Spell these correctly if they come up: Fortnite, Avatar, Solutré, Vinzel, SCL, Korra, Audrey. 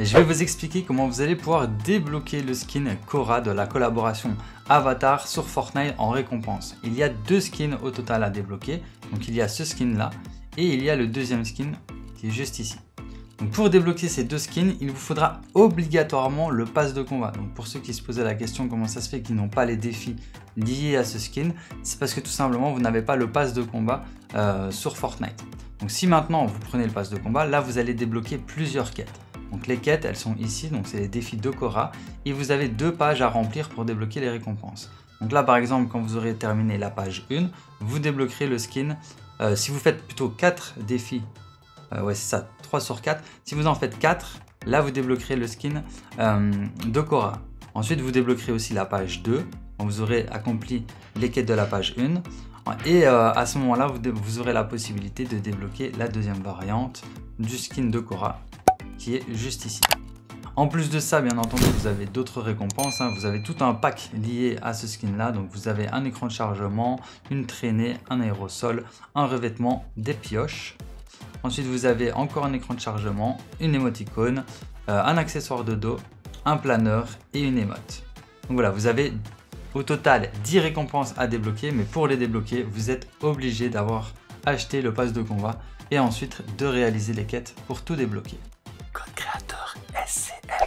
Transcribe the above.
Je vais vous expliquer comment vous allez pouvoir débloquer le skin Korra de la collaboration Avatar sur Fortnite en récompense. Il y a deux skins au total à débloquer, donc il y a ce skin là et il y a le deuxième skin qui est juste ici. Donc pour débloquer ces deux skins, il vous faudra obligatoirement le pass de combat. Donc pour ceux qui se posaient la question comment ça se fait qu'ils n'ont pas les défis liés à ce skin, c'est parce que tout simplement vous n'avez pas le pass de combat sur Fortnite. Donc si maintenant vous prenez le pass de combat, là vous allez débloquer plusieurs quêtes. Donc les quêtes elles sont ici, donc c'est les défis de Korra et vous avez deux pages à remplir pour débloquer les récompenses. Donc là par exemple quand vous aurez terminé la page 1, vous débloquerez le skin. Si vous faites plutôt 4 défis, ouais c'est ça, 3 sur 4. Si vous en faites 4, là vous débloquerez le skin de Korra. Ensuite vous débloquerez aussi la page 2, quand vous aurez accompli les quêtes de la page 1. Et à ce moment-là, vous aurez la possibilité de débloquer la deuxième variante du skin de Korra, qui est juste ici. En plus de ça, bien entendu, vous avez d'autres récompenses, hein. Vous avez tout un pack lié à ce skin-là. Donc vous avez un écran de chargement, une traînée, un aérosol, un revêtement, des pioches. Ensuite, vous avez encore un écran de chargement, une émoticône, un accessoire de dos, un planeur et une émote. Donc voilà, vous avez au total 10 récompenses à débloquer, mais pour les débloquer, vous êtes obligé d'avoir acheté le pass de combat et ensuite de réaliser les quêtes pour tout débloquer. Code créateur SCL.